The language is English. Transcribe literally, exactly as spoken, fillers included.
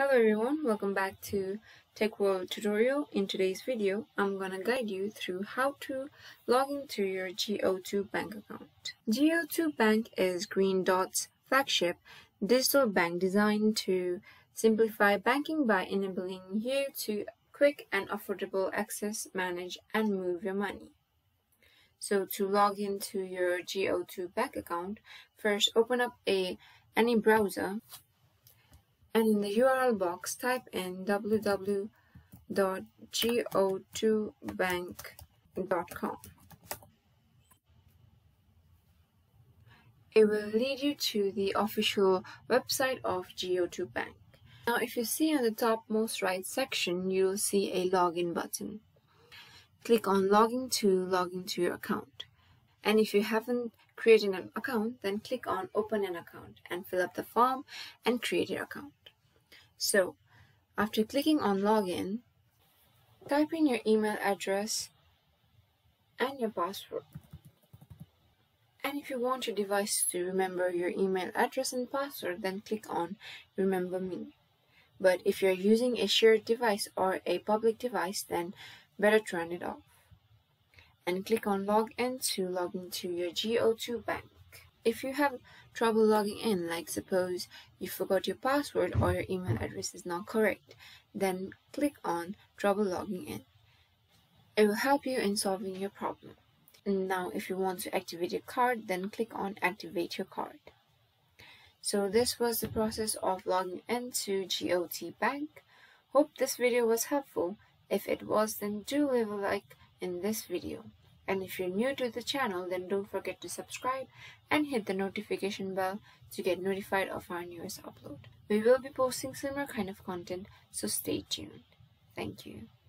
Hello everyone, welcome back to Tech World tutorial. In today's video, I'm going to guide you through how to log into your G O two Bank account. G O two Bank is Green Dot's flagship digital bank designed to simplify banking by enabling you to quick and affordable access, manage and move your money. So to log into your G O two Bank account, first open up a any browser. And in the U R L box, type in w w w dot g o two bank dot com. It will lead you to the official website of G O two Bank. Now, if you see on the top most right section, you'll see a login button. Click on login to log into your account. And if you haven't created an account, then click on open an account and fill up the form and create your account. So, after clicking on login, type in your email address and your password. And if you want your device to remember your email address and password, then click on Remember Me. But if you're using a shared device or a public device, then better turn it off. And click on Login to log into your G O two Bank. If you have trouble logging in, like suppose you forgot your password or your email address is not correct, then click on Trouble Logging In. It will help you in solving your problem. And now if you want to activate your card, then click on Activate Your Card. So this was the process of logging in to G O two Bank. Hope this video was helpful. If it was, then do leave a like in this video. And if you're new to the channel, then don't forget to subscribe and hit the notification bell to get notified of our newest upload. We will be posting similar kind of content, so stay tuned. Thank you.